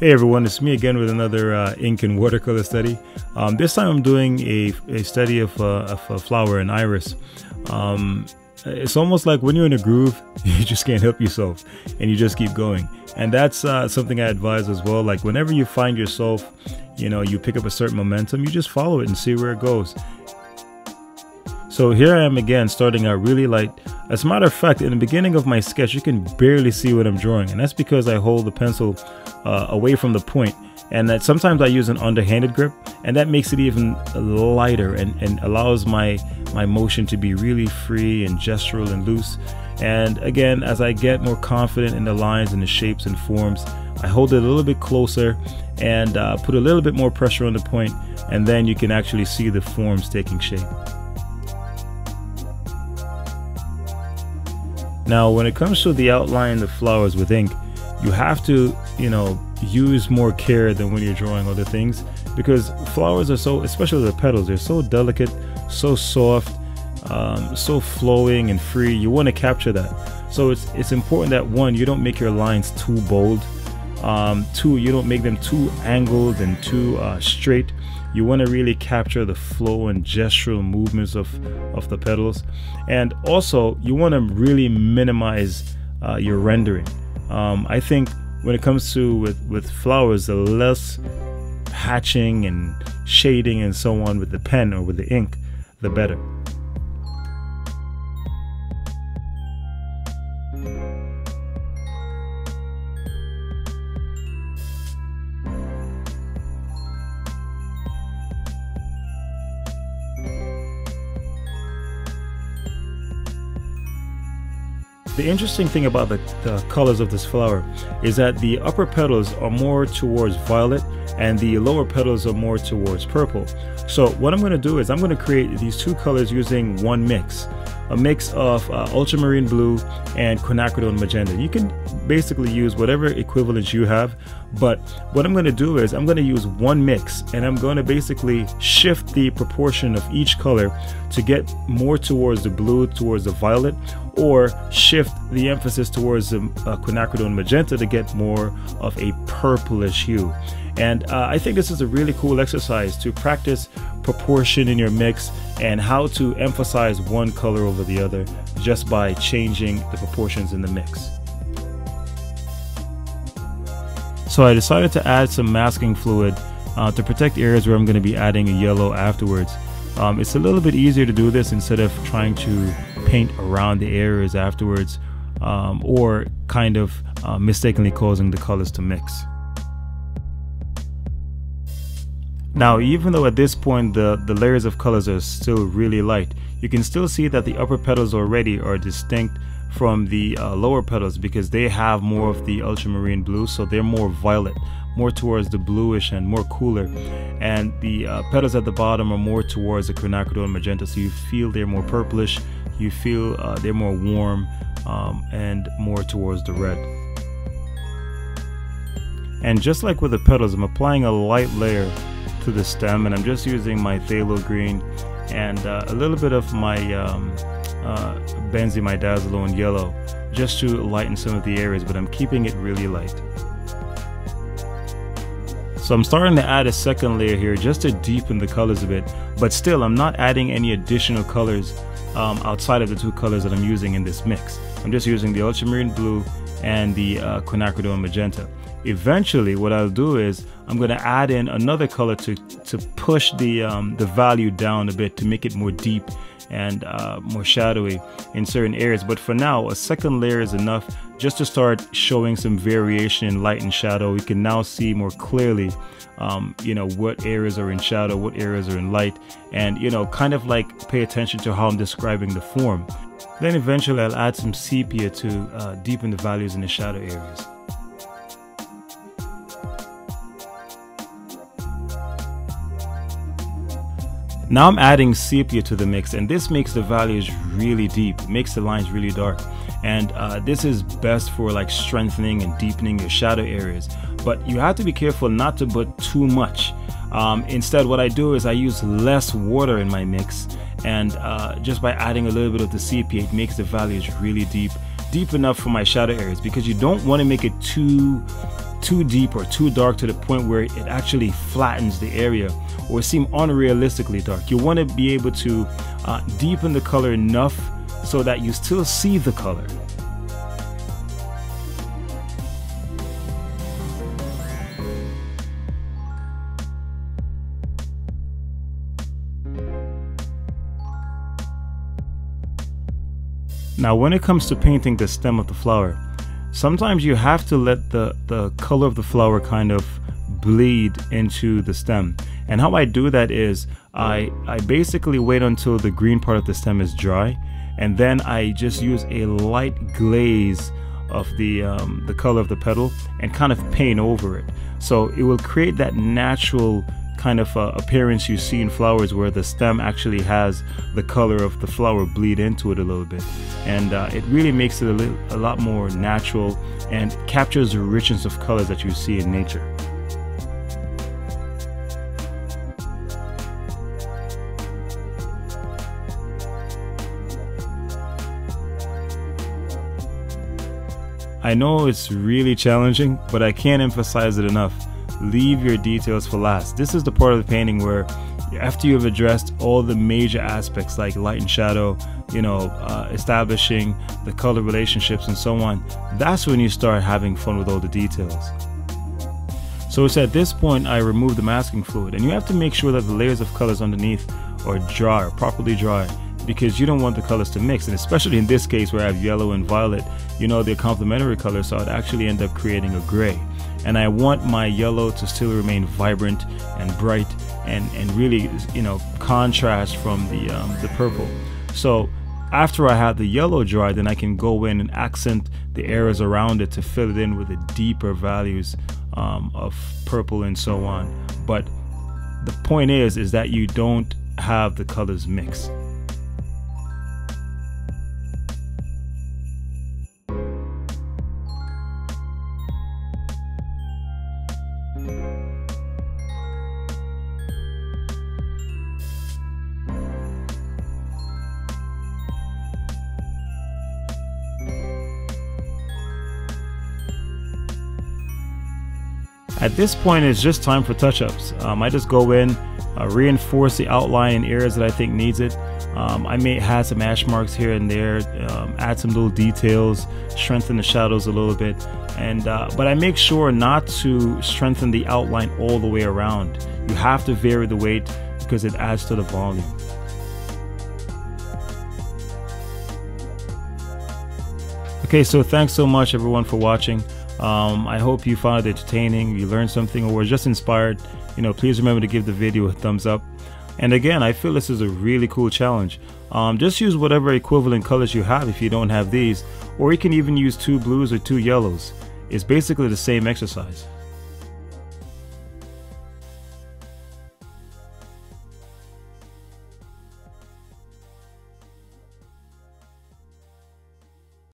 Hey everyone, it's me again with another ink and watercolor study. This time I'm doing a study of a flower, an iris. It's almost like when you're in a groove, you just can't help yourself and you just keep going. And that's something I advise as well. Like whenever you find yourself, you know, you pick up a certain momentum, you just follow it and see where it goes. So here I am again, starting out really light. As a matter of fact, in the beginning of my sketch, you can barely see what I'm drawing. And that's because I hold the pencil away from the point. And that sometimes I use an underhanded grip, and that makes it even lighter and allows my motion to be really free and gestural and loose. And again, as I get more confident in the lines and the shapes and forms, I hold it a little bit closer and put a little bit more pressure on the point, and then you can actually see the forms taking shape. Now, when it comes to the outline of flowers with ink, you have to, you know, use more care than when you're drawing other things, because flowers are so, especially the petals, they're so delicate, so soft, so flowing and free. You want to capture that. So it's important that one, you don't make your lines too bold. Two, you don't make them too angled and too straight. You want to really capture the flow and gestural movements of the petals. And also, you want to really minimize your rendering. I think when it comes to with flowers, the less hatching and shading and so on with the pen or with the ink, the better. The interesting thing about the colors of this flower is that the upper petals are more towards violet and the lower petals are more towards purple. So what I'm going to do is I'm going to create these two colors using one mix. A mix of ultramarine blue and quinacridone magenta. You can basically use whatever equivalents you have, but what I'm going to do is I'm going to use one mix, and I'm going to basically shift the proportion of each color to get more towards the blue, towards the violet, or shift the emphasis towards the quinacridone magenta to get more of a purplish hue. And I think this is a really cool exercise to practice proportion in your mix and how to emphasize one color over the other just by changing the proportions in the mix. So I decided to add some masking fluid to protect areas where I'm going to be adding a yellow afterwards. It's a little bit easier to do this instead of trying to paint around the areas afterwards or kind of mistakenly causing the colors to mix. Now, even though at this point the layers of colors are still really light, you can still see that the upper petals already are distinct from the lower petals because they have more of the ultramarine blue, so they're more violet, more towards the bluish and more cooler. And the petals at the bottom are more towards the quinacridone magenta, so you feel they're more purplish, you feel they're more warm and more towards the red. And just like with the petals, I'm applying a light layer to the stem, and I'm just using my phthalo green and a little bit of my benzimidazolone yellow just to lighten some of the areas, but I'm keeping it really light. So I'm starting to add a second layer here just to deepen the colors a bit, but still I'm not adding any additional colors outside of the two colors that I'm using in this mix. I'm just using the ultramarine blue and the quinacridone magenta. Eventually, what I'll do is I'm going to add in another color to push the value down a bit to make it more deep and more shadowy in certain areas. But for now, a second layer is enough just to start showing some variation in light and shadow. We can now see more clearly, you know, what areas are in shadow, what areas are in light, and, you know, kind of like pay attention to how I'm describing the form. Then eventually I'll add some sepia to deepen the values in the shadow areas. Now I'm adding sepia to the mix, and this makes the values really deep. It makes the lines really dark, and this is best for like strengthening and deepening your shadow areas. But you have to be careful not to put too much. Instead, what I do is I use less water in my mix, and just by adding a little bit of the sepia, it makes the values really deep deep enough for my shadow areas, because you don't want to make it too deep or too dark to the point where it actually flattens the area or seem unrealistically dark. You want to be able to deepen the color enough so that you still see the color. Now, when it comes to painting the stem of the flower, sometimes you have to let the color of the flower kind of bleed into the stem. And how I do that is I basically wait until the green part of the stem is dry, and then I just use a light glaze of the color of the petal and kind of paint over it. So it will create that natural kind of appearance you see in flowers, where the stem actually has the color of the flower bleed into it a little bit, and it really makes it a lot more natural and captures the richness of colors that you see in nature. I know it's really challenging, but I can't emphasize it enough. Leave your details for last. This is the part of the painting where, after you've addressed all the major aspects like light and shadow, establishing the color relationships and so on, that's when you start having fun with all the details. So it's at this point I remove the masking fluid, and you have to make sure that the layers of colors underneath are dry, or properly dry, because you don't want the colors to mix. And especially in this case where I have yellow and violet, they're complementary colors, so I'd actually end up creating a gray. And I want my yellow to still remain vibrant and bright and really, contrast from the purple. So after I have the yellow dry, then I can go in and accent the areas around it to fill it in with the deeper values of purple and so on. But the point is that you don't have the colors mixed. At this point, it's just time for touch-ups. I just go in, reinforce the outline in areas that I think needs it. I may add some ash marks here and there, add some little details, strengthen the shadows a little bit, and but I make sure not to strengthen the outline all the way around. You have to vary the weight because it adds to the volume. Okay, so thanks so much everyone for watching. I hope you found it entertaining, you learned something, or were just inspired. Please remember to give the video a thumbs up. And again, I feel this is a really cool challenge. Just use whatever equivalent colors you have if you don't have these, or you can even use two blues or two yellows. It's basically the same exercise.